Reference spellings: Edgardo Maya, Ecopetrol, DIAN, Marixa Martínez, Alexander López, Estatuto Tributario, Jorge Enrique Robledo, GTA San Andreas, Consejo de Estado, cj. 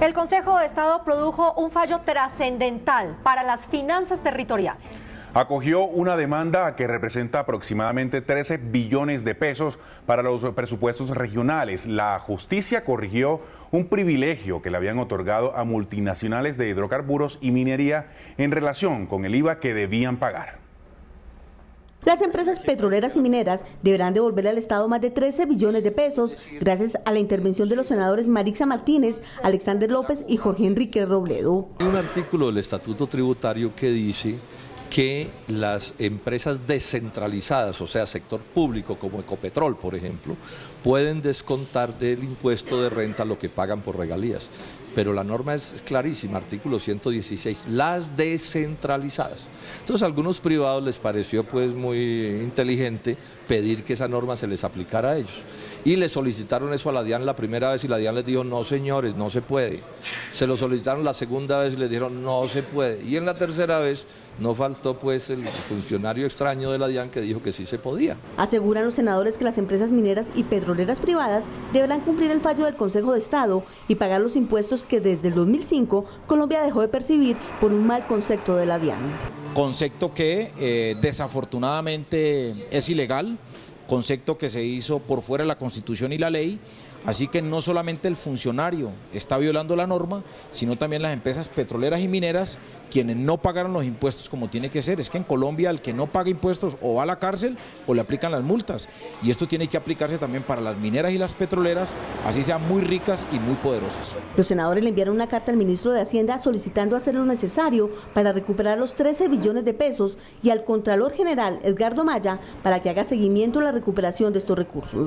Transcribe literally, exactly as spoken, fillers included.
El Consejo de Estado produjo un fallo trascendental para las finanzas territoriales. Acogió una demanda que representa aproximadamente trece billones de pesos para los presupuestos regionales. La justicia corrigió un privilegio que le habían otorgado a multinacionales de hidrocarburos y minería en relación con el I V A que debían pagar. Las empresas petroleras y mineras deberán devolverle al Estado más de trece billones de pesos gracias a la intervención de los senadores Marixa Martínez, Alexander López y Jorge Enrique Robledo. Hay un artículo del Estatuto Tributario que dice que las empresas descentralizadas, o sea, sector público como Ecopetrol, por ejemplo, pueden descontar del impuesto de renta lo que pagan por regalías. Pero la norma es clarísima, artículo ciento dieciséis, las descentralizadas. Entonces a algunos privados les pareció pues muy inteligente pedir que esa norma se les aplicara a ellos. Y le solicitaron eso a la DIAN la primera vez y la DIAN les dijo, no señores, no se puede. Se lo solicitaron la segunda vez y les dijeron, no se puede. Y en la tercera vez no faltó pues el funcionario extraño de la DIAN que dijo que sí se podía. Aseguran los senadores que las empresas mineras y petroleras privadas deberán cumplir el fallo del Consejo de Estado y pagar los impuestos que desde el dos mil cinco Colombia dejó de percibir por un mal concepto de la DIAN. Concepto que eh, desafortunadamente es ilegal, concepto que se hizo por fuera de la Constitución y la ley, así que no solamente el funcionario está violando la norma, sino también las empresas petroleras y mineras, quienes no pagaron los impuestos como tiene que ser. Es que en Colombia el que no paga impuestos o va a la cárcel o le aplican las multas, y esto tiene que aplicarse también para las mineras y las petroleras, así sean muy ricas y muy poderosas. Los senadores le enviaron una carta al ministro de Hacienda solicitando hacer lo necesario para recuperar los trece billones de pesos y al Contralor General Edgardo Maya para que haga seguimiento a la recuperación de estos recursos.